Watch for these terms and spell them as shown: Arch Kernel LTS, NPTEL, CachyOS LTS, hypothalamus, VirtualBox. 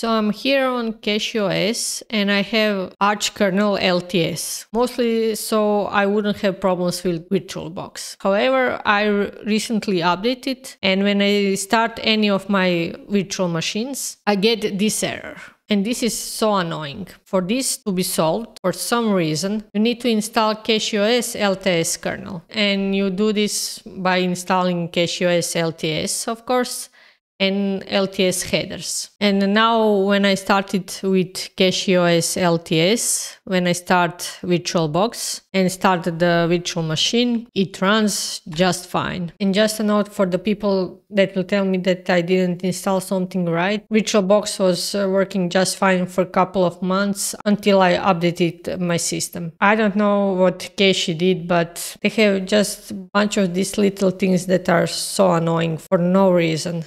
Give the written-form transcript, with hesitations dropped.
So I'm here on CachyOS and I have Arch Kernel LTS, mostly so I wouldn't have problems with VirtualBox. However, I recently updated, and when I start any of my virtual machines, I get this error. And this is so annoying. For this to be solved, for some reason, you need to install CachyOS LTS kernel. And you do this by installing CachyOS LTS, of course, and LTS headers. And now when I started with CachyOS LTS, when I start VirtualBox and started the virtual machine, it runs just fine. And just a note for the people that will tell me that I didn't install something right, VirtualBox was working just fine for a couple of months until I updated my system. I don't know what Cachy did, but they have just a bunch of these little things that are so annoying for no reason.